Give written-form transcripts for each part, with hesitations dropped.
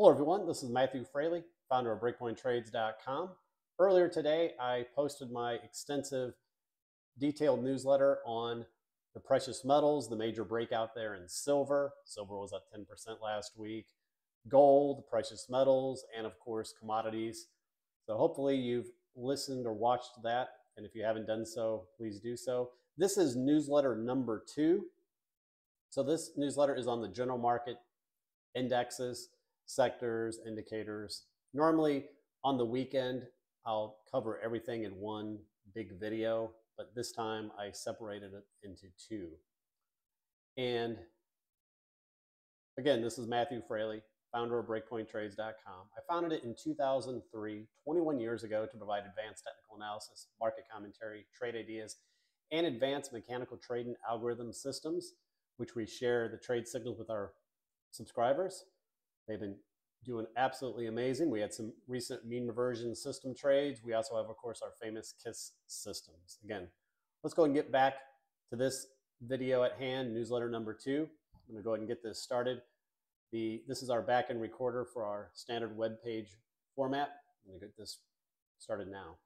Hello everyone, this is Matthew Frailey, founder of BreakpointTrades.com. Earlier today, I posted my extensive detailed newsletter on the precious metals, the major breakout there in silver. Silver was up 10% last week. Gold, precious metals, and of course, commodities. So hopefully you've listened or watched that. And if you haven't done so, please do so. This is newsletter number 2. So this newsletter is on the general market indexes, sectors, indicators. Normally on the weekend, I'll cover everything in one big video, but this time I separated it into 2. And again, this is Matthew Frailey, founder of BreakpointTrades.com. I founded it in 2003, 21 years ago, to provide advanced technical analysis, market commentary, trade ideas, and advanced mechanical trade and algorithm systems, which we share the trade signals with our subscribers. They've been doing absolutely amazing. We had some recent mean reversion system trades. We also have, of course, our famous KISS systems. Again, let's go and get back to this video at hand, newsletter number 2. I'm gonna go ahead and get this started. This is our back-end recorder for our standard web page format. I'm gonna get this started now.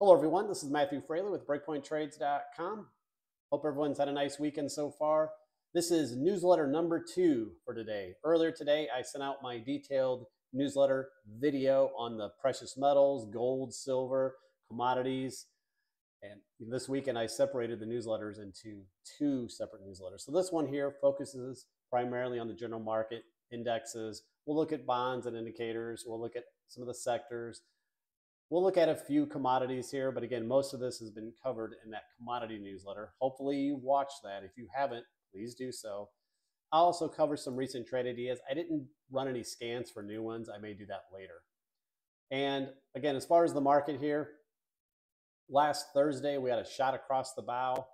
Hello everyone, this is Matthew Frailey with BreakpointTrades.com. Hope everyone's had a nice weekend so far. This is newsletter number 2 for today. Earlier today, I sent out my detailed newsletter video on the precious metals, gold, silver, commodities. And this weekend, I separated the newsletters into 2 separate newsletters. So this one here focuses primarily on the general market indexes. We'll look at bonds and indicators. We'll look at some of the sectors. We'll look at a few commodities here, but again, most of this has been covered in that commodity newsletter. Hopefully you watched that. If you haven't, please do so. I'll also cover some recent trade ideas. I didn't run any scans for new ones. I may do that later. And again, as far as the market here, last Thursday, we had a shot across the bow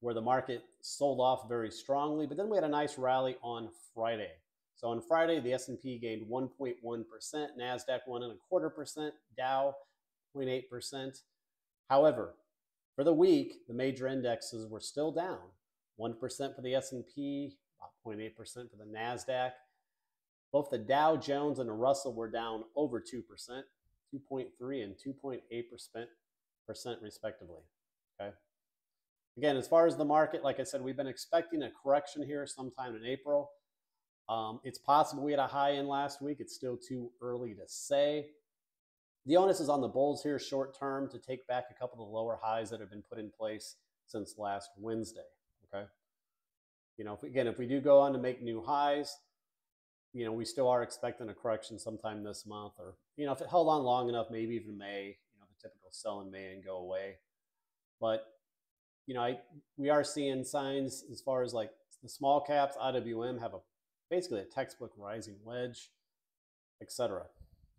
where the market sold off very strongly, but then we had a nice rally on Friday. So on Friday, the S&P gained 1.1%, NASDAQ 1.25%, Dow 0.8%. However, for the week, the major indexes were still down. 1% for the S&P, about 0.8% for the NASDAQ. Both the Dow Jones and the Russell were down over 2%, 2.3 and 2.8% respectively, okay? Again, as far as the market, like I said, we've been expecting a correction here sometime in April. It's possible we had a high end last week. It's still too early to say. The onus is on the bulls here short term to take back a couple of the lower highs that have been put in place since last Wednesday. Okay. You know, if we do go on to make new highs, you know, we still are expecting a correction sometime this month, or, you know, if it held on long enough, maybe even May, you know, the typical sell in May and go away. But, you know, we are seeing signs as far as like the small caps, IWM have basically a textbook rising wedge, etc.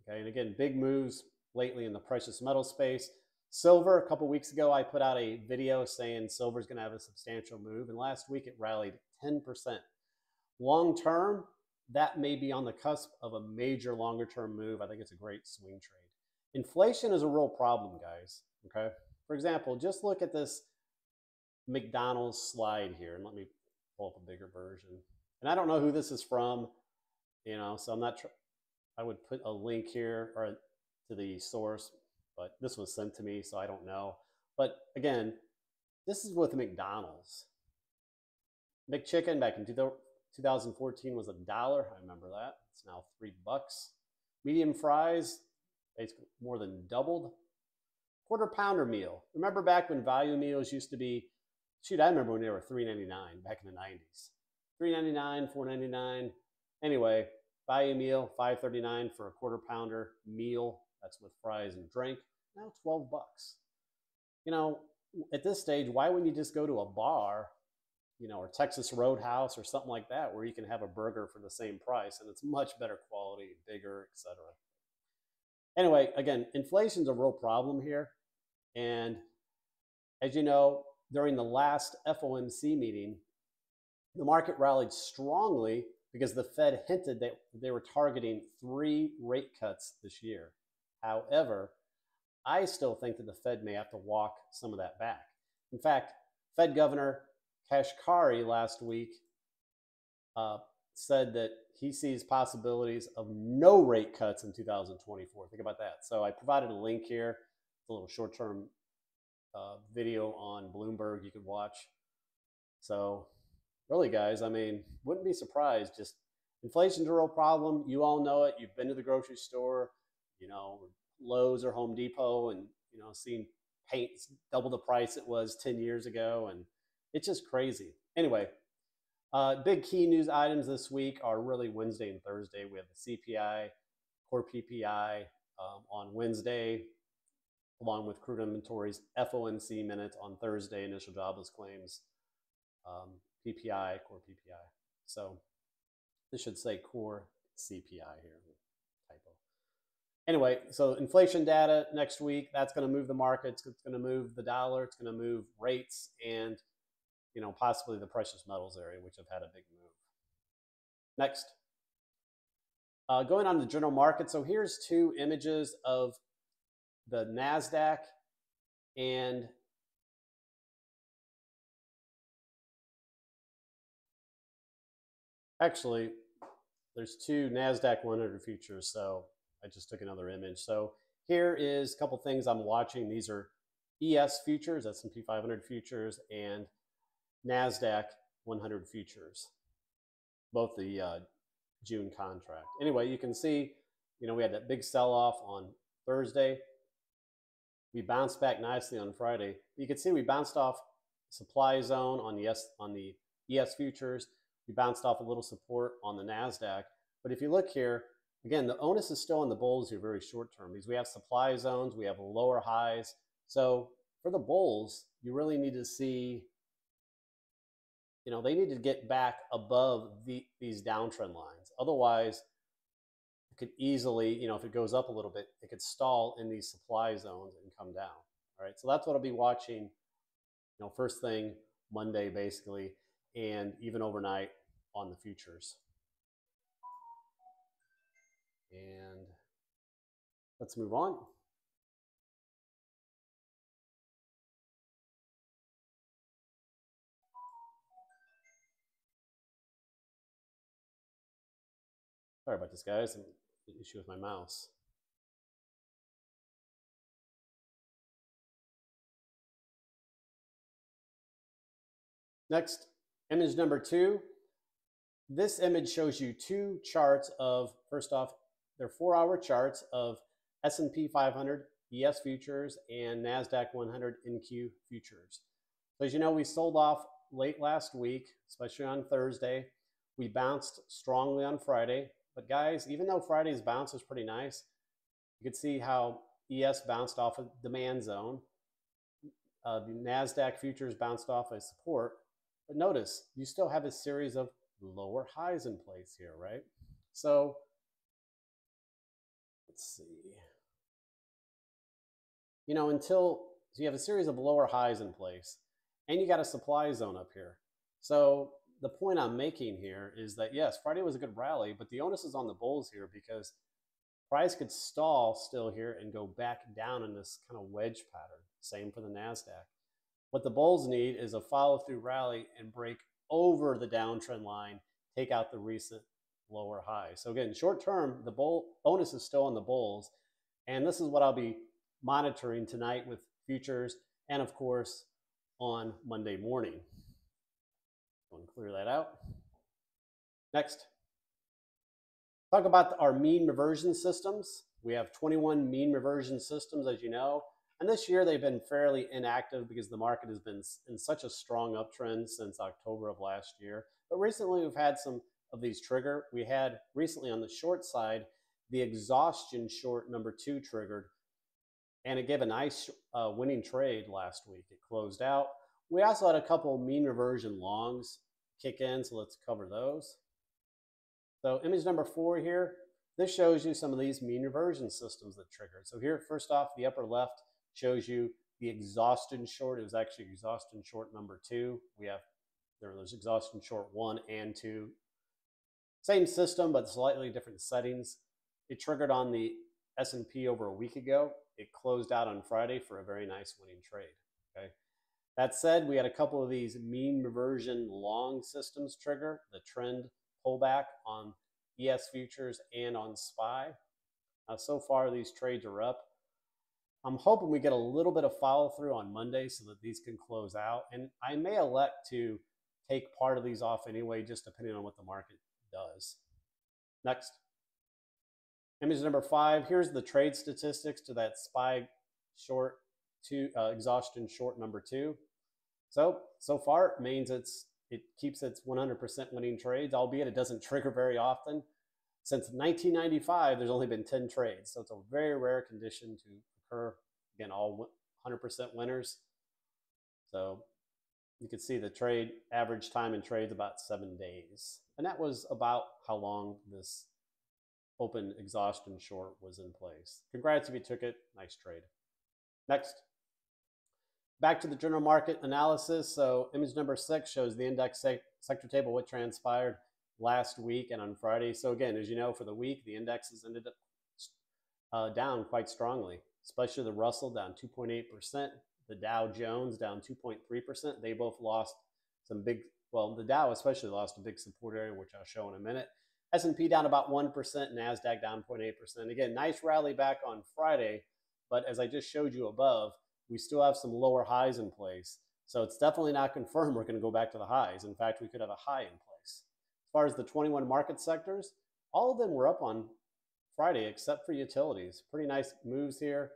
Okay. And again, big moves lately in the precious metal space. Silver, a couple weeks ago, I put out a video saying silver's going to have a substantial move, and last week it rallied 10%. Long term, that may be on the cusp of a major longer term move. I think it's a great swing trade. Inflation is a real problem, guys, okay? For example, just look at this McDonald's slide here, and let me pull up a bigger version. And I don't know who this is from, you know, so I'm not sure. I would put a link here or to the source, but this was sent to me, so I don't know. But again, this is with McDonald's. McChicken back in 2014 was $1. I remember that. It's now $3. Medium fries, basically more than doubled. Quarter pounder meal. Remember back when value meals used to be, shoot, I remember when they were $3.99 back in the 90s. $3.99, $4.99. Anyway, value meal, $5.39 for a quarter pounder meal. That's with fries and drink. Now $12. You know, at this stage, why wouldn't you just go to a bar, you know, or Texas Roadhouse or something like that, where you can have a burger for the same price and it's much better quality, bigger, etc. Anyway, again, inflation's a real problem here. And as you know, during the last FOMC meeting, the market rallied strongly because the Fed hinted that they were targeting 3 rate cuts this year. However, I still think that the Fed may have to walk some of that back. In fact, Fed Governor Kashkari last week said that he sees possibilities of no rate cuts in 2024. Think about that. So I provided a link here, a little short-term video on Bloomberg you could watch. So really, guys, I mean, wouldn't be surprised. Just inflation's a real problem. You all know it. You've been to the grocery store, you know, Lowe's or Home Depot, and, you know, seen paint's double the price it was 10 years ago. And it's just crazy. Anyway, big key news items this week are really Wednesday and Thursday. We have the CPI, core PPI on Wednesday, along with crude inventories, FOMC minutes on Thursday, initial jobless claims, PPI, core PPI. So this should say core CPI here, typo. Anyway, so inflation data next week, that's going to move the markets, it's going to move the dollar, it's going to move rates, and, you know, possibly the precious metals area, which have had a big move. Next, going on to the general market. So here's two images of the NASDAQ and actually there's two NASDAQ 100 futures. So I just took another image. So here is a couple things I'm watching. These are ES futures, S&P 500 futures, and NASDAQ 100 futures, both the June contract. Anyway, you can see, you know, we had that big sell-off on Thursday. We bounced back nicely on Friday. You can see we bounced off supply zone on the ES futures. We bounced off a little support on the NASDAQ. But if you look here, again, the onus is still on the bulls here very short term, because we have supply zones, we have lower highs. So for the bulls, you really need to see, you know, they need to get back above these downtrend lines. Otherwise, it could easily, you know, if it goes up a little bit, it could stall in these supply zones and come down. All right, so that's what I'll be watching, you know, first thing Monday, basically, and even overnight on the futures. And let's move on. Sorry about this, guys. An issue with my mouse. Next, image number two. This image shows you two charts of, first off, they're 4-hour charts of S&P 500 ES futures and NASDAQ 100 NQ futures. So as you know, we sold off late last week, especially on Thursday. We bounced strongly on Friday. But guys, even though Friday's bounce was pretty nice, you could see how ES bounced off a demand zone. The NASDAQ futures bounced off a support. But notice, you still have a series of lower highs in place here, right? So let's see. You know, so you have a series of lower highs in place, and you got a supply zone up here. So the point I'm making here is that, yes, Friday was a good rally, but the onus is on the bulls here, because price could stall still here and go back down in this kind of wedge pattern. Same for the NASDAQ. What the bulls need is a follow-through rally and break over the downtrend line, take out the recent lower high. So again, short term, the onus is still on the bulls. And this is what I'll be monitoring tonight with futures and, of course, on Monday morning. I'm gonna clear that out. Next, talk about our mean reversion systems. We have 21 mean reversion systems, as you know, and this year they've been fairly inactive because the market has been in such a strong uptrend since October of last year. But recently we've had some of these trigger. We had recently on the short side, the exhaustion short #2 triggered, and it gave a nice winning trade last week. It closed out. We also had a couple mean reversion longs kick in, so let's cover those. So image #4 here, this shows you some of these mean reversion systems that triggered. So here, first off, the upper left shows you the exhaustion short. It was actually exhaustion short #2. We have, there's exhaustion short 1 and 2. Same system, but slightly different settings. It triggered on the S&P over a week ago. It closed out on Friday for a very nice winning trade, okay? That said, we had a couple of these mean reversion long systems trigger, the trend pullback on ES futures and on SPY. So far, these trades are up. I'm hoping we get a little bit of follow through on Monday so that these can close out. And I may elect to take part of these off anyway, just depending on what the market does. Next. Image number 5, here's the trade statistics to that SPY short exhaustion short number 2. So far it means it keeps its 100% winning trades, albeit it doesn't trigger very often. Since 1995, there's only been 10 trades, so it's a very rare condition to occur. Again, all 100% winners. So you can see the trade average time in trades about 7 days, and that was about how long this open exhaustion short was in place. Congrats if you took it, nice trade. Next, back to the general market analysis. So image number 6 shows the index sector table, what transpired last week and on Friday. So again, as you know, for the week, the indexes ended up down quite strongly, especially the Russell down 2.8%, the Dow Jones down 2.3%. They both lost some big, well, the Dow especially lost a big support area, which I'll show in a minute. S&P down about 1%, NASDAQ down 0.8%. Again, nice rally back on Friday, but as I just showed you above, we still have some lower highs in place. So it's definitely not confirmed we're gonna go back to the highs. In fact, we could have a high in place. As far as the 21 market sectors, all of them were up on Friday except for utilities. Pretty nice moves here.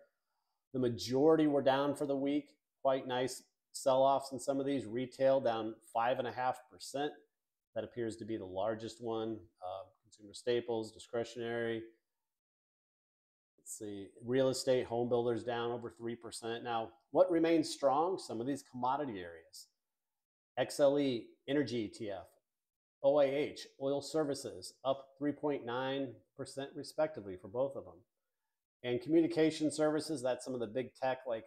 The majority were down for the week. Quite nice sell-offs in some of these. Retail down 5.5%. That appears to be the largest one. Consumer staples, discretionary. Let's see, real estate, home builders down over 3%. Now, what remains strong? Some of these commodity areas. XLE, energy ETF, OIH, oil services, up 3.9% respectively for both of them. And communication services, that's some of the big tech like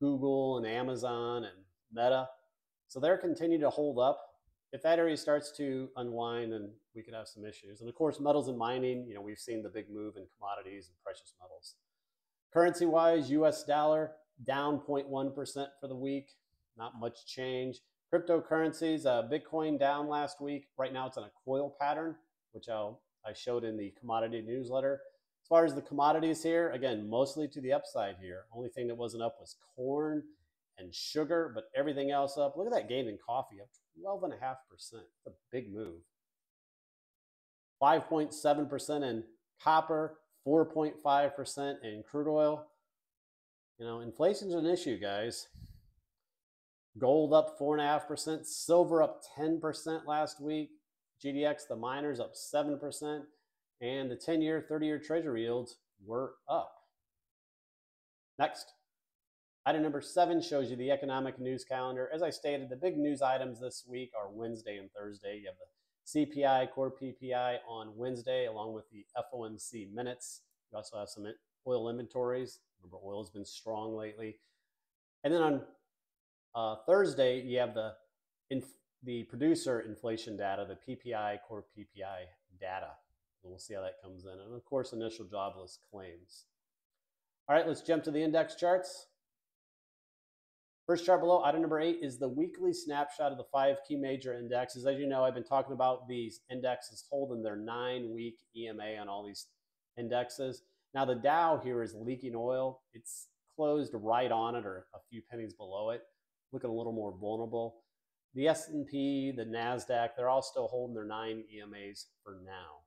Google and Amazon and Meta. So they're continuing to hold up. If that area starts to unwind, then we could have some issues. And of course, metals and mining, you know, we've seen the big move in commodities and precious metals. Currency-wise, US dollar down 0.1% for the week, not much change. Cryptocurrencies, Bitcoin down last week. Right now it's on a coil pattern, which I showed in the commodity newsletter. As far as the commodities here, again, mostly to the upside here. Only thing that wasn't up was corn and sugar, but everything else up. Look at that gain in coffee, up 12.5%. It's a big move. 5.7% in copper, 4.5% in crude oil. You know, inflation's an issue, guys. Gold up 4.5%, silver up 10% last week. GDX, the miners, up 7%, and the 10-year, 30-year treasury yields were up. Next. Item number 7 shows you the economic news calendar. As I stated, the big news items this week are Wednesday and Thursday. You have the CPI, core PPI on Wednesday, along with the FOMC minutes. You also have some oil inventories. Remember, oil has been strong lately. And then on Thursday, you have the producer inflation data, the PPI, core PPI data. And we'll see how that comes in. And of course, initial jobless claims. All right, let's jump to the index charts. First chart below, item number 8, is the weekly snapshot of the 5 key major indexes. As you know, I've been talking about these indexes holding their 9-week EMA on all these indexes. Now, the Dow here is leaking oil. It's closed right on it or a few pennies below it, looking a little more vulnerable. The S&P, the NASDAQ, they're all still holding their 9 EMAs for now.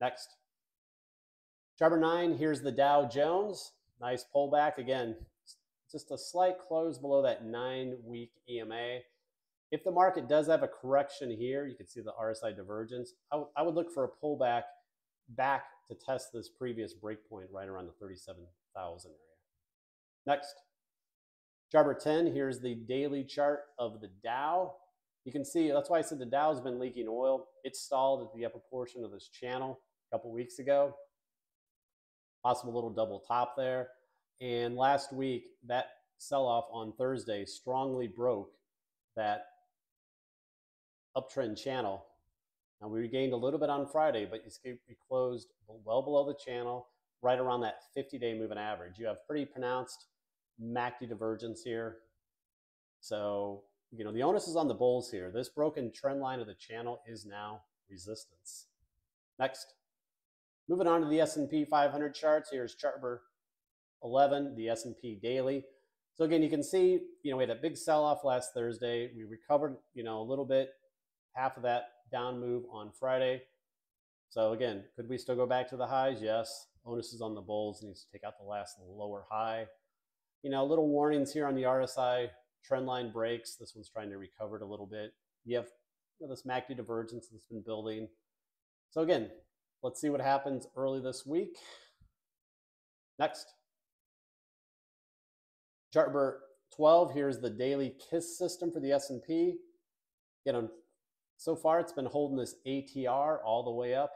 Next. Chart number 9, here's the Dow Jones. Nice pullback again. Just a slight close below that 9-week EMA. If the market does have a correction here, you can see the RSI divergence. I would look for a pullback back to test this previous breakpoint right around the 37,000 area. Next, chart number 10, here's the daily chart of the Dow. You can see, that's why I said the Dow's been leaking oil. It stalled at the upper portion of this channel a couple weeks ago. Possible little double top there. And last week, that sell-off on Thursday strongly broke that uptrend channel. Now, we regained a little bit on Friday, but it closed well below the channel, right around that 50-day moving average. You have pretty pronounced MACD divergence here. So, you know, the onus is on the bulls here. This broken trend line of the channel is now resistance. Next, moving on to the S&P 500 charts. Here's chart number 11, the S&P daily. So again, you can see, you know, we had a big sell-off last Thursday. We recovered, you know, a little bit, half of that down move on Friday. So again, could we still go back to the highs? Yes. Onus is on the bulls. Needs to take out the last lower high. You know, little warnings here on the RSI. Trend line breaks. This one's trying to recover it a little bit. You have, you know, this MACD divergence that's been building. So again, let's see what happens early this week. Next. Chart number 12, here's the daily KISS system for the S&P. Again, so far it's been holding this ATR all the way up.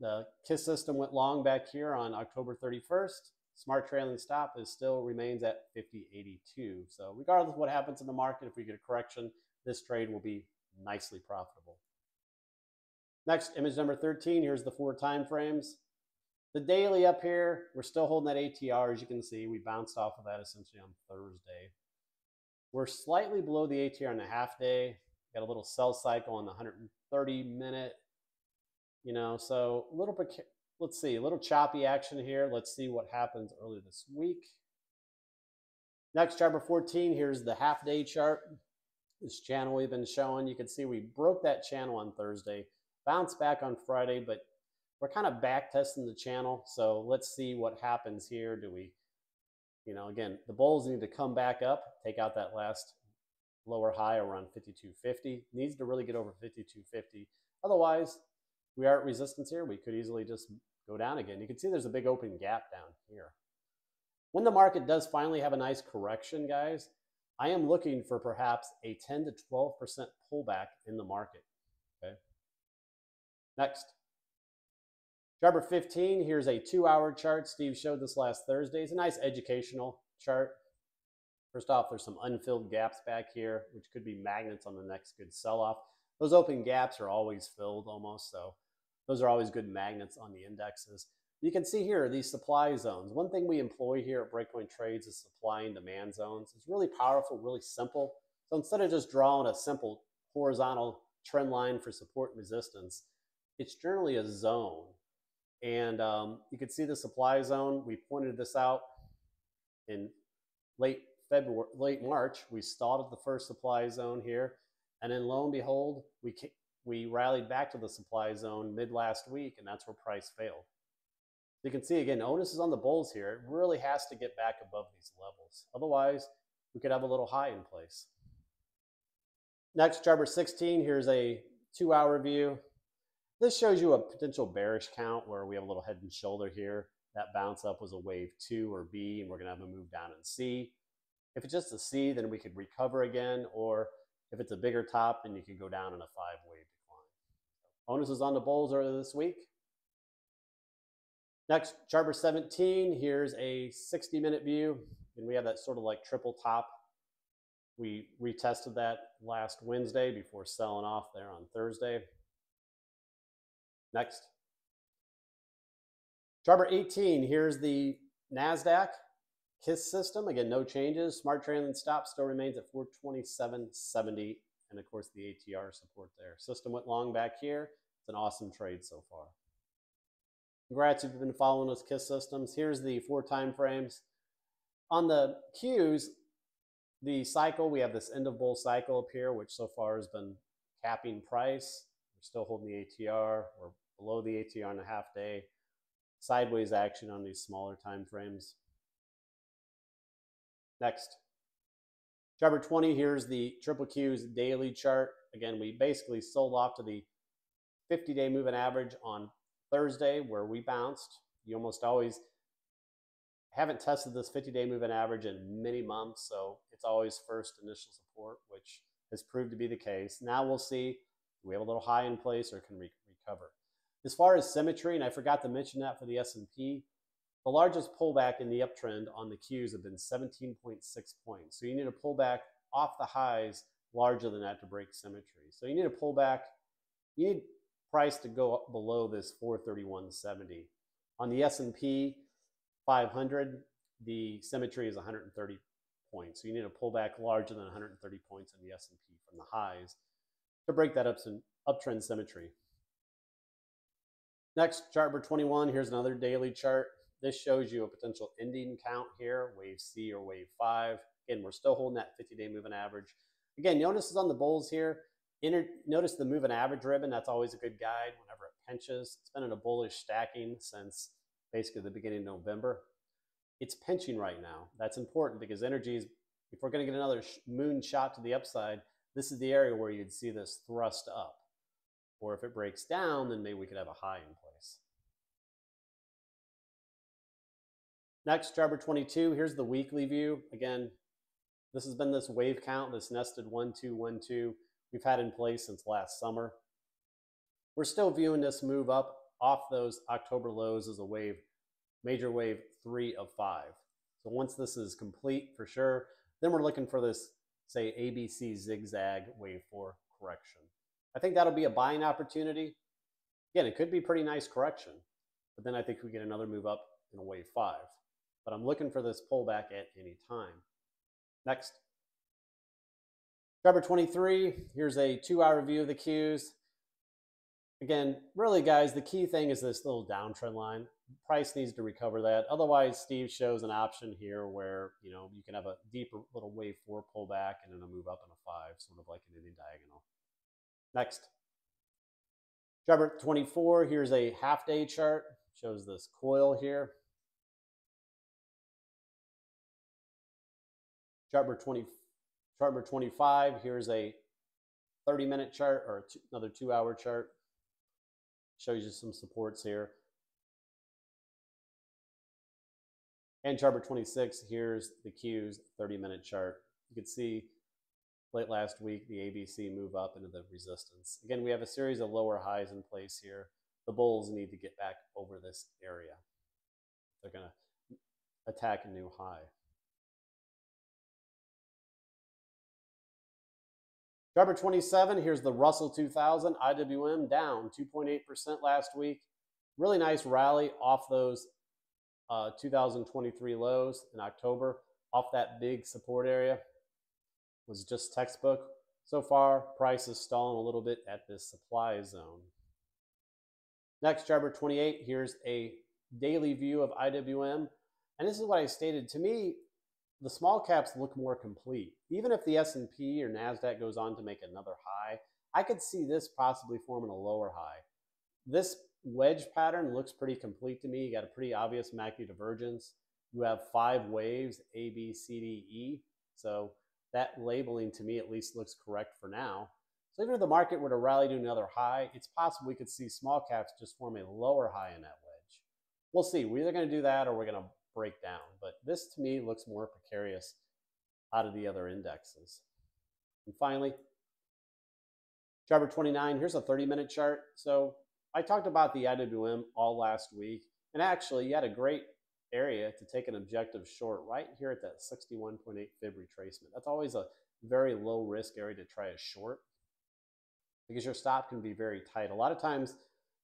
The KISS system went long back here on October 31st. Smart trailing stop is still remains at 50.82. So regardless of what happens in the market, if we get a correction, this trade will be nicely profitable. Next, image number 13, here's the 4 time frames. The daily up here, we're still holding that ATR. As you can see, we bounced off of that essentially on Thursday. We're slightly below the ATR on the half day. Got a little sell cycle on the 130-minute, you know, so a little, let's see, a little choppy action here. Let's see what happens early this week. Next, chart number 14, here's the half day chart. This channel we've been showing, you can see we broke that channel on Thursday, bounced back on Friday, but we're kind of back testing the channel, so let's see what happens here. Do we, you know, again, the bulls need to come back up, take out that last lower high around 52.50. Needs to really get over 52.50. Otherwise, we are at resistance here. We could easily just go down again. You can see there's a big open gap down here. When the market does finally have a nice correction, guys, I am looking for perhaps a 10 to 12% pullback in the market. Okay. Next. Chart number 15, here's a 2-hour chart. Steve showed this last Thursday. It's a nice educational chart. First off, there's some unfilled gaps back here, which could be magnets on the next good sell-off. Those open gaps are always filled almost, so those are always good magnets on the indexes. You can see here these supply zones. One thing we employ here at Breakpoint Trades is supply and demand zones. It's really powerful, really simple. So instead of just drawing a simple horizontal trend line for support and resistance, it's generally a zone. And you can see the supply zone. We pointed this out in late February, late March. We stalled at the first supply zone here, and then lo and behold, we rallied back to the supply zone mid last week, and that's where price failed. You can see again, onus is on the bulls here. It really has to get back above these levels, otherwise we could have a little high in place. Next, chart number 16. Here's a 2-hour view. This shows you a potential bearish count where we have a little head and shoulder here. That bounce up was a wave 2 or B, and we're going to have a move down in C. If it's just a C, then we could recover again, or if it's a bigger top, then you could go down in a 5-wave decline. Onus is on the bulls earlier this week. Next, chart number 17. Here's a 60-minute view, and we have that sort of like triple top. We retested that last Wednesday before selling off there on Thursday. Next. Chart number 18, here's the NASDAQ KISS system. Again, no changes. Smart trailing stop still remains at 427.70. And of course, the ATR support there. System went long back here. It's an awesome trade so far. Congrats if you've been following those KISS systems. Here's the 4 time frames. On the Qs, the cycle, we have this end of bull cycle up here, which so far has been capping price. We're still holding the ATR. We're below the ATR on a half day. Sideways action on these smaller time frames. Next, chart number 20. Here's the triple Q's daily chart. Again, we basically sold off to the 50-day moving average on Thursday, where we bounced. You almost always haven't tested this 50-day moving average in many months, so it's always first initial support, which has proved to be the case. Now we'll see. Do we have a little high in place, or can we recover? As far as symmetry, and I forgot to mention that for the S&P, the largest pullback in the uptrend on the Qs have been 17.6 points. So you need a pullback off the highs larger than that to break symmetry. So you need a pullback. You need price to go up below this 431.70. On the S&P 500, the symmetry is 130 points. So you need a pullback larger than 130 points on the S&P from the highs to break that uptrend symmetry. Next, chart number 21, here's another daily chart. This shows you a potential ending count here, wave C or wave 5. Again, we're still holding that 50-day moving average. Again, notice it's on the bulls here. Notice the moving average ribbon. That's always a good guide whenever it pinches. It's been in a bullish stacking since basically the beginning of November. It's pinching right now. That's important because energy is, if we're going to get another moon shot to the upside, this is the area where you'd see this thrust up. Or if it breaks down, then maybe we could have a high in place. Next, chart number 22, here's the weekly view. Again, this has been this wave count, this nested 1, 2, 1, 2 we've had in place since last summer. We're still viewing this move up off those October lows as a wave, major wave 3 of 5. So once this is complete for sure, then we're looking for this, say, ABC zigzag wave 4 correction. I think that'll be a buying opportunity. Again, it could be pretty nice correction, but then I think we get another move up in a wave 5. But I'm looking for this pullback at any time. Next. Chart number 23, here's a 2-hour review of the cues. Again, really, guys, the key thing is this little downtrend line. Price needs to recover that. Otherwise, Steve shows an option here where, you know, you can have a deeper little wave 4 pullback and then a move up in a 5, sort of like an Indian diagonal. Next. Chart number 24, here's a half-day chart. Shows this coil here. Chart number 25, here's a 30-minute chart, or another 2-hour chart. Shows you some supports here. And chart number 26, here's the cues, 30-minute chart. You can see late last week, the ABC move up into the resistance. Again, we have a series of lower highs in place here. The bulls need to get back over this area. They're going to attack a new high. Chart number 27, here's the Russell 2000, IWM down 2.8% last week. Really nice rally off those 2023 lows in October, off that big support area. Was just textbook. So far, price is stalling a little bit at this supply zone. Next, chart number 28, here's a daily view of IWM. And this is what I stated. To me, the small caps look more complete. Even if the S&P or NASDAQ goes on to make another high, I could see this possibly forming a lower high. This wedge pattern looks pretty complete to me. You got a pretty obvious MACD divergence. You have 5 waves, A, B, C, D, E. So that labeling to me at least looks correct for now. So even if the market were to rally to another high, it's possible we could see small caps just form a lower high in that wedge. We'll see. We're either going to do that or we're going to break down, but this to me looks more precarious out of the other indexes. And finally, chart number 29, here's a 30-minute chart. So I talked about the IWM all last week, and actually you had a great area to take an objective short right here at that 61.8 Fib retracement. That's always a very low risk area to try a short because your stop can be very tight. A lot of times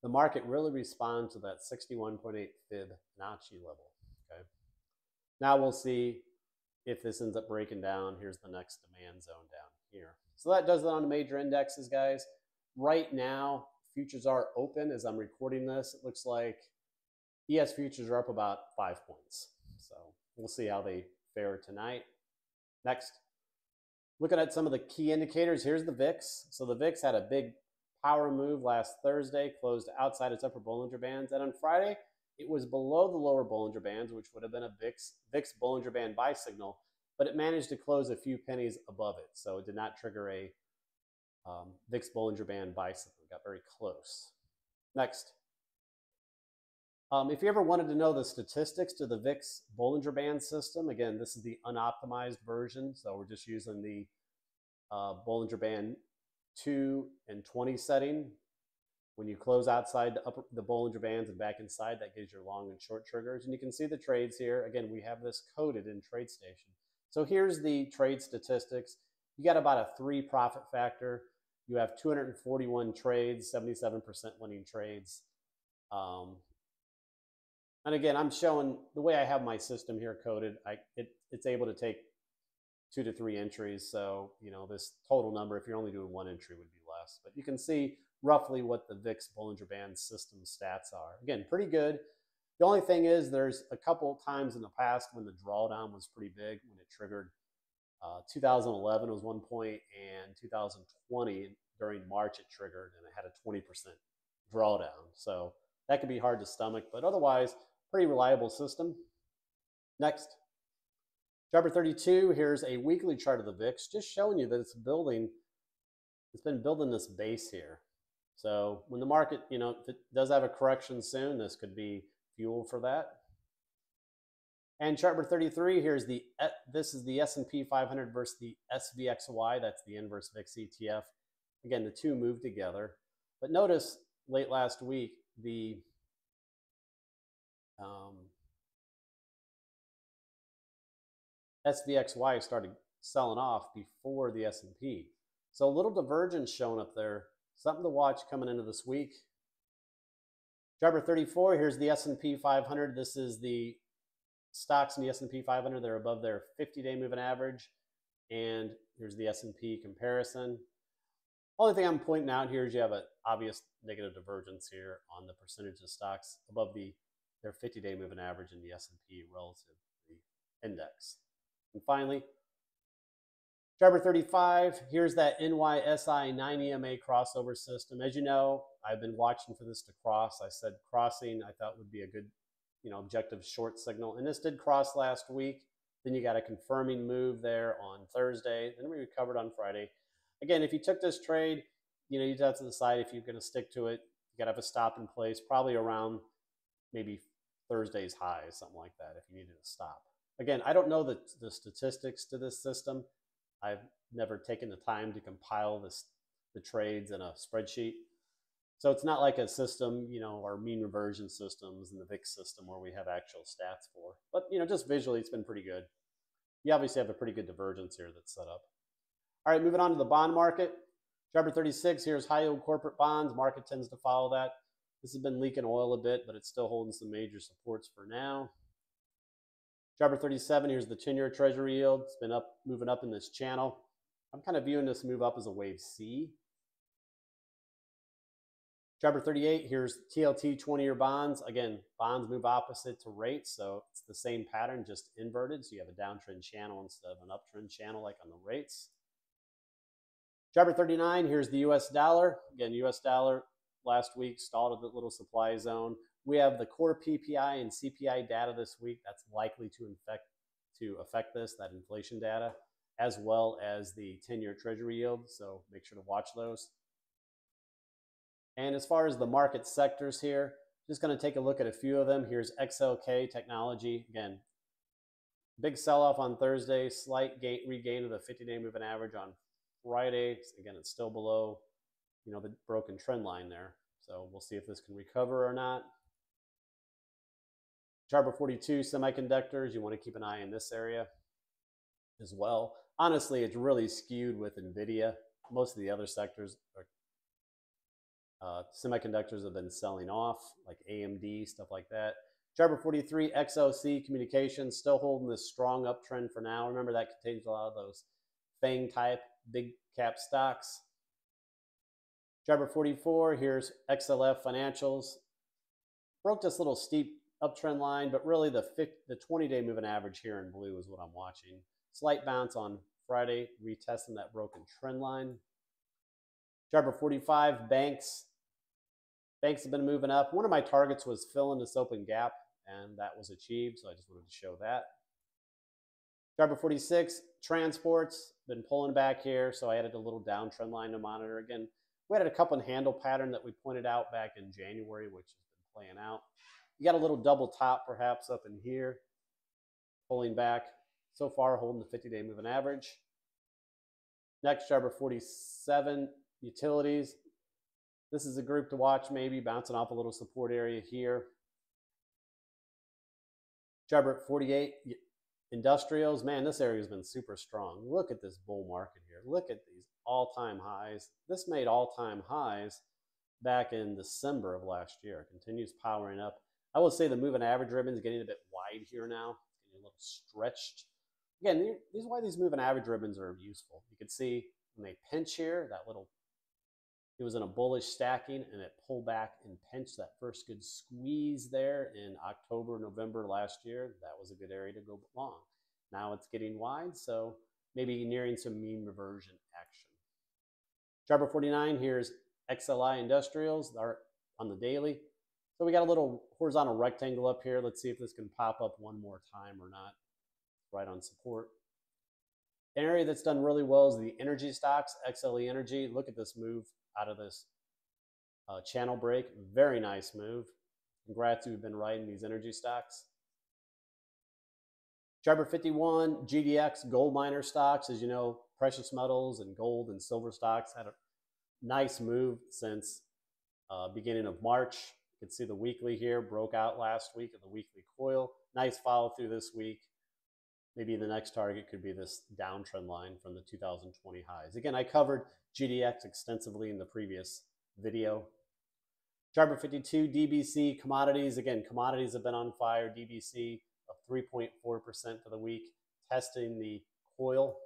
the market really responds to that 61.8 Fibonacci level. Okay. Now we'll see if this ends up breaking down. Here's the next demand zone down here. So that does that on the major indexes, guys. Right now, futures are open as I'm recording this. It looks like ES futures are up about 5 points. So we'll see how they fare tonight. Next, looking at some of the key indicators. Here's the VIX. So the VIX had a big power move last Thursday, closed outside its upper Bollinger Bands. And on Friday, it was below the lower Bollinger Bands, which would have been a VIX Bollinger Band buy signal, but it managed to close a few pennies above it. So it did not trigger a VIX Bollinger Band buy signal. It got very close. Next. If you ever wanted to know the statistics to the VIX Bollinger Band system, again, this is the unoptimized version. So we're just using the Bollinger Band 2 and 20 setting. When you close outside the Bollinger Bands and back inside, that gives your long and short triggers. And you can see the trades here. Again, we have this coded in TradeStation. So here's the trade statistics. You got about a 3 profit factor. You have 241 trades, 77% winning trades. And again, I'm showing the way I have my system here coded. It's able to take 2 to 3 entries. So, you know, this total number, if you're only doing 1 entry, would be less. But you can see roughly what the VIX Bollinger Band system stats are. Again, pretty good. The only thing is there's a couple times in the past when the drawdown was pretty big, when it triggered. 2011 was one point, and 2020 during March it triggered and it had a 20% drawdown. So that could be hard to stomach, but otherwise, pretty reliable system. Next. Chart 32, here's a weekly chart of the VIX, just showing you that it's been building this base here. So when the market, you know, if it does have a correction soon, this could be fuel for that. And chart 33, here's this is the S&P 500 versus the SVXY, that's the inverse VIX ETF. Again, the two move together. But notice late last week, the SVXY started selling off before the S&P. So a little divergence showing up there. Something to watch coming into this week. Chart 34, here's the S&P 500. This is the stocks in the S&P 500. They're above their 50-day moving average. And here's the S&P comparison. Only thing I'm pointing out here is you have an obvious negative divergence here on the percentage of stocks above their 50-day moving average in the S&P relative to the index. And finally, chart 35, here's that NYSI 9 EMA crossover system. As you know, I've been watching for this to cross. I said crossing I thought would be a good, you know, objective short signal. And this did cross last week. Then you got a confirming move there on Thursday. Then we recovered on Friday. Again, if you took this trade, you know, you'd have to decide if you're going to stick to it. You got to have a stop in place, probably around maybe Thursday's high, something like that, if you needed to stop. Again, I don't know the statistics to this system. I've never taken the time to compile the trades in a spreadsheet. So it's not like a system, you know, our mean reversion systems and the VIX system where we have actual stats for. But, you know, just visually, it's been pretty good. You obviously have a pretty good divergence here that's set up. All right, moving on to the bond market. Chart 36, here's high-yield corporate bonds. Market tends to follow that. This has been leaking oil a bit, but it's still holding some major supports for now. Chart 37, here's the 10-year treasury yield. It's been up, moving up in this channel. I'm kind of viewing this move up as a wave C. Chart 38, here's TLT 20-year bonds. Again, bonds move opposite to rates, so it's the same pattern, just inverted. So you have a downtrend channel instead of an uptrend channel like on the rates. Chart 39, here's the US dollar. Again, US dollar last week stalled at the little supply zone. We have the core PPI and CPI data this week. That's likely to affect this, that inflation data, as well as the 10-year treasury yield. So make sure to watch those. And as far as the market sectors here, just going to take a look at a few of them. Here's XLK technology. Again, big sell-off on Thursday, slight regain of the 50-day moving average on Friday. Again, it's still below, you know, the broken trend line there. So we'll see if this can recover or not. Chart 42, semiconductors. You want to keep an eye in this area as well. Honestly, it's really skewed with NVIDIA. Most of the other sectors, semiconductors have been selling off, like AMD, stuff like that. Chart 43, XLC communications, still holding this strong uptrend for now. Remember, that contains a lot of those FANG type big cap stocks. Chart 44, here's XLF financials. Broke this little steep uptrend line, but really the 20-day moving average here in blue is what I'm watching. Slight bounce on Friday, retesting that broken trend line. Chart 45, banks. Banks have been moving up. One of my targets was filling this open gap, and that was achieved, so I just wanted to show that. Chart 46, transports. Been pulling back here, so I added a little downtrend line to monitor. Again, we had a cup and handle pattern that we pointed out back in January, which has been playing out. You got a little double top perhaps up in here, pulling back. So far holding the 50-day moving average. Next, chart 47, utilities. This is a group to watch, maybe bouncing off a little support area here. Chart 48, industrials. Man, this area's been super strong. Look at this bull market here. Look at these all-time highs. This made all-time highs back in December of last year. It continues powering up. I will say the moving average ribbon is getting a bit wide here now, getting a little stretched. Again, this is why these moving average ribbons are useful. You can see when they pinch here, that little It was in a bullish stacking and it pulled back and pinched that first good squeeze there in October, November last year. That was a good area to go long. Now it's getting wide, so maybe nearing some mean reversion action. Chart 49, here's XLI industrials on the daily. So we got a little horizontal rectangle up here. Let's see if this can pop up one more time or not. Right on support. An area that's done really well is the energy stocks, XLE Energy. Look at this move out of this channel break. Very nice move. Congrats, we've been riding these energy stocks. Chart 51, GDX, gold miner stocks. As you know, precious metals and gold and silver stocks had a nice move since beginning of March. You can see the weekly here broke out last week of the weekly coil. Nice follow through this week. Maybe the next target could be this downtrend line from the 2020 highs. Again, I covered GDX extensively in the previous video. Chart 52, DBC, commodities. Again, commodities have been on fire. DBC up 3.4% for the week, testing the coil.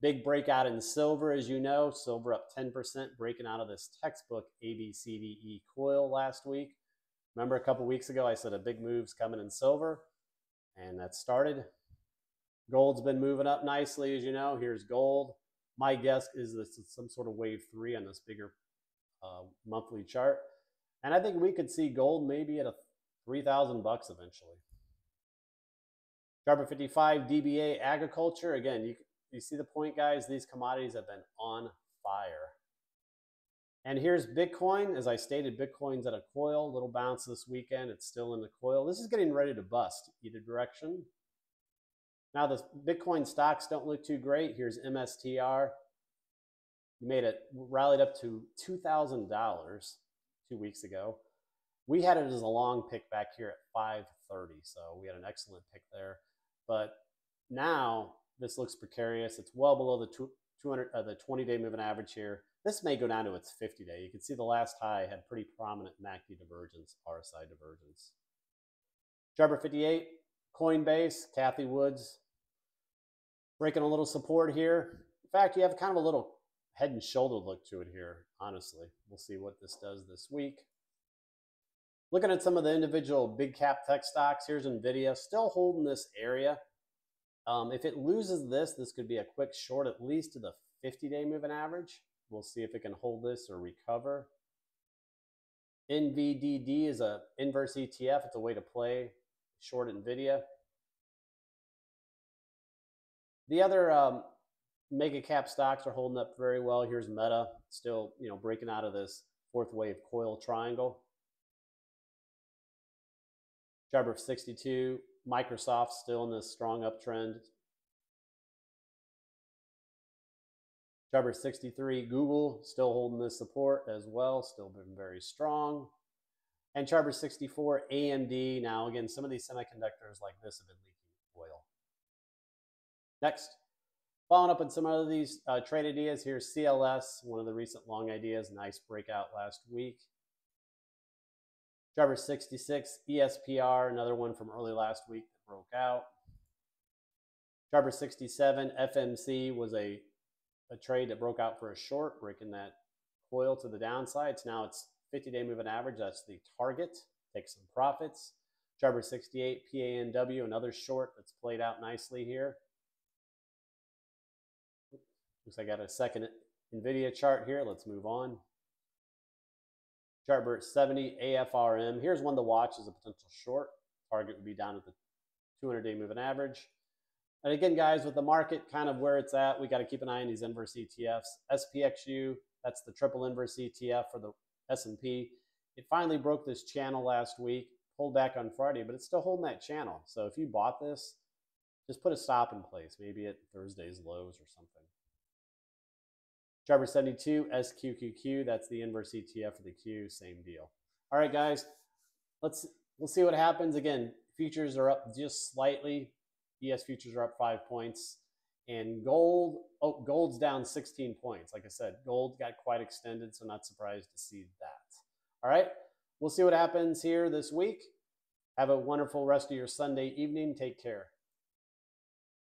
Big breakout in silver, as you know. Silver up 10%, breaking out of this textbook ABCDE coil last week. Remember a couple weeks ago, I said a big move's coming in silver, and that started. Gold's been moving up nicely, as you know. Here's gold. My guess is this is some sort of wave three on this bigger monthly chart. And I think we could see gold maybe at a 3,000 bucks eventually. Chart 55, DBA, agriculture. Again, you see the point, guys? These commodities have been on fire. And here's Bitcoin. As I stated, Bitcoin's at a coil. Little bounce this weekend. It's still in the coil. This is getting ready to bust either direction. Now, the Bitcoin stocks don't look too great. Here's MSTR. You made it, rallied up to $2,000 2 weeks ago. We had it as a long pick back here at 530, so we had an excellent pick there. But now this looks precarious. It's well below the 20-day moving average here. This may go down to its 50-day. You can see the last high had pretty prominent MACD divergence, RSI divergence. Chart 58, Coinbase, Cathie Woods, breaking a little support here. In fact, you have kind of a little head and shoulder look to it here, honestly. We'll see what this does this week. Looking at some of the individual big cap tech stocks, here's NVIDIA, still holding this area. If it loses this, this could be a quick short, at least to the 50-day moving average. We'll see if it can hold this or recover. NVDD is an inverse ETF. It's a way to play short NVIDIA. The other mega cap stocks are holding up very well. Here's Meta, still breaking out of this fourth wave coil triangle. Chart 62, Microsoft still in this strong uptrend. Chart 63, Google still holding this support as well, still been very strong. And Chart 64, AMD. Now again, some of these semiconductors like this have been leaking oil. Next, following up on some of these trade ideas, here's CLS, one of the recent long ideas, nice breakout last week. Chart 66, ESPR, another one from early last week that broke out. Chart 67, FOMC was a trade that broke out for a short, breaking that coil to the downside. So now it's 50-day moving average. That's the target. Take some profits. Chart 68, PANW, another short that's played out nicely here. Looks like I got a second NVIDIA chart here. Let's move on. Chart 70, AFRM. Here's one to watch as a potential short. Target would be down at the 200-day moving average. And again, guys, with the market kind of where it's at, we got to keep an eye on these inverse ETFs. SPXU, that's the triple inverse ETF for the S&P. It finally broke this channel last week, pulled back on Friday, but it's still holding that channel. So if you bought this, just put a stop in place, maybe at Thursday's lows or something. Chart 72, SQQQ, that's the inverse ETF of the Q, same deal. All right, guys, we'll see what happens. Again, futures are up just slightly. ES futures are up 5 points. And gold's down 16 points. Like I said, gold got quite extended, so not surprised to see that. All right, we'll see what happens here this week. Have a wonderful rest of your Sunday evening. Take care.